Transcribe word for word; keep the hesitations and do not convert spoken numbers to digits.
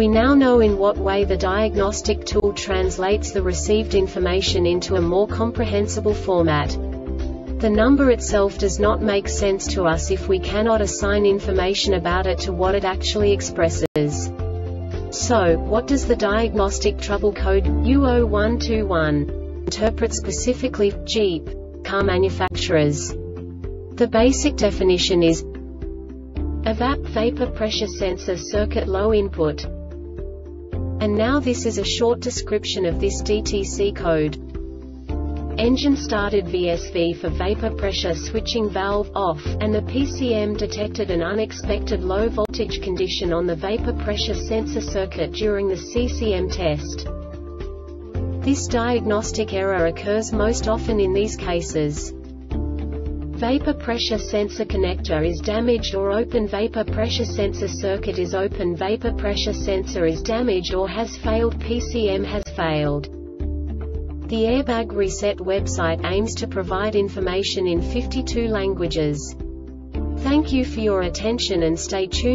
We now know in what way the diagnostic tool translates the received information into a more comprehensible format. The number itself does not make sense to us if we cannot assign information about it to what it actually expresses. So, what does the diagnostic trouble code U zero one two one interpret specifically for Jeep car manufacturers? The basic definition is EVAP vapor pressure sensor circuit low input. And now this is a short description of this D T C code. Engine started V S V for vapor pressure switching valve off, and the P C M detected an unexpected low voltage condition on the vapor pressure sensor circuit during the C C M test. This diagnostic error occurs most often in these cases. Vapor pressure sensor connector is damaged or open vapor pressure sensor circuit is open vapor pressure sensor is damaged or has failed P C M has failed. The Airbag Reset website aims to provide information in fifty-two languages. Thank you for your attention and stay tuned.